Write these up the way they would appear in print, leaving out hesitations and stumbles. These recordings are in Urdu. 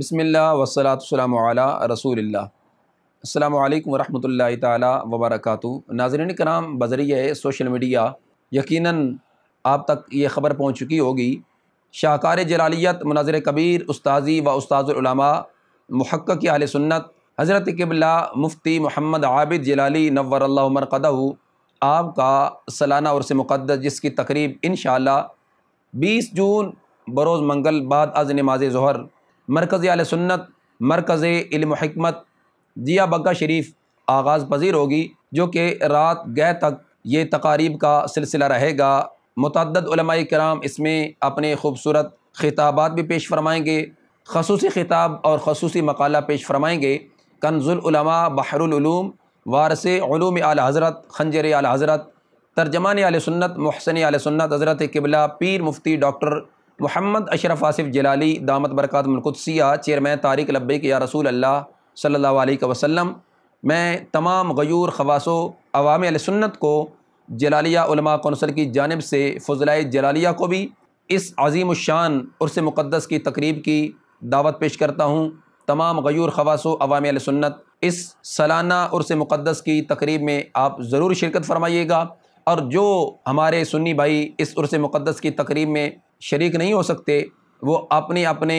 بسم اللہ والصلاۃ والسلام علی رسول اللہ۔ السلام علیکم ورحمۃ اللہ تعالی وبرکاتہ۔ ناظرین کرام، بذریعہ سوشل میڈیا یقیناً آپ تک یہ خبر پہنچ چکی ہوگی، شاہکار جلالیت مناظر کبیر استاذی و استاذ العلماء محقق اہل سنت حضرت قبلہ مفتی محمد عابد جلالی نور اللہ مرقدہ، آپ کا سالانہ عرس مقدس جس کی تقریب انشاءاللہ 20 جون بروز منگل بعد از نماز ظہر مرکز اہل سنت مرکز علم و حکمت دیا بگا شریف آغاز پذیر ہوگی، جو کہ رات گئے تک یہ تقاریب کا سلسلہ رہے گا۔ متعدد علماء کرام اس میں اپنے خوبصورت خطابات بھی پیش فرمائیں گے، خصوصی خطاب اور خصوصی مقالہ پیش فرمائیں گے۔ کنز العلماء بحر العلوم، وارث علوم اعلی حضرت، خنجر اعلی حضرت، ترجمان اہل سنت، محسن اہل سنت حضرت قبلہ پیر مفتی ڈاکٹر محمد اشرف عاصف جلالی دامت برکات القدسیہ، چیئرمین تحریک لبیک یا رسول اللہ صلی اللہ علیہ وسلم۔ میں تمام غیور خواص و عوام اہل سنت کو جلالیہ علماء کونسل کی جانب سے فضلائے جلالیہ کو بھی اس عظیم الشان عرس مقدس کی تقریب کی دعوت پیش کرتا ہوں۔ تمام غیور خواص و عوام اہل سنت اس سالانہ عرس مقدس کی تقریب میں آپ ضرور شرکت فرمائیے گا، اور جو ہمارے سنی بھائی اس عرس مقدس کی تقریب میں شریک نہیں ہو سکتے، وہ اپنے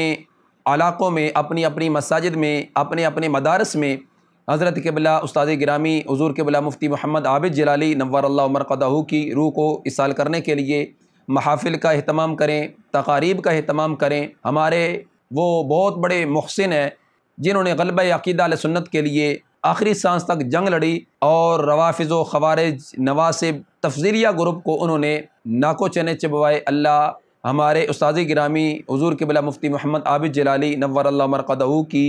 علاقوں میں، اپنی مساجد میں، اپنے مدارس میں حضرت قبلہ استاذ گرامی حضور قبلہ مفتی محمد عابد جلالی نور اللہ مرقدہ کی روح کو اصال کرنے کے لیے محافل کا اہتمام کریں، تقاریب کا اہتمام کریں۔ ہمارے وہ بہت بڑے محسن ہیں جنہوں نے غلبہ عقیدہ اہل سنت کے لیے آخری سانس تک جنگ لڑی، اور روافض و خوارج نواسب تفضیلیہ گروپ کو انہوں نے ناکو چنے چبوائے۔ اللہ ہمارے استاذ گرامی حضور قبلہ مفتی محمد عابد جلالی نور اللہ مرقدہ کی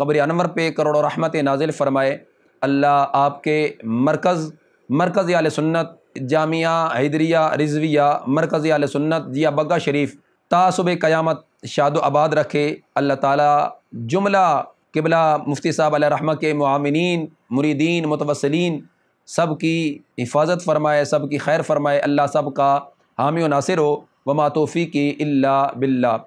قبر انور پہ کروڑوں رحمت نازل فرمائے۔ اللہ آپ کے مرکز اہل سنت جامعہ حیدریہ رزویہ مرکز اہل سنت دیا بگا شریف تا صبح قیامت شاد و آباد رکھے۔ اللہ تعالیٰ جملہ قبلہ مفتی صاحب علیہ رحمہ کے معاملین، مریدین، متوسلین سب کی حفاظت فرمائے، سب کی خیر فرمائے۔ اللہ سب کا حامی و ناصر ہو۔ وما توفیقی الا باللہ۔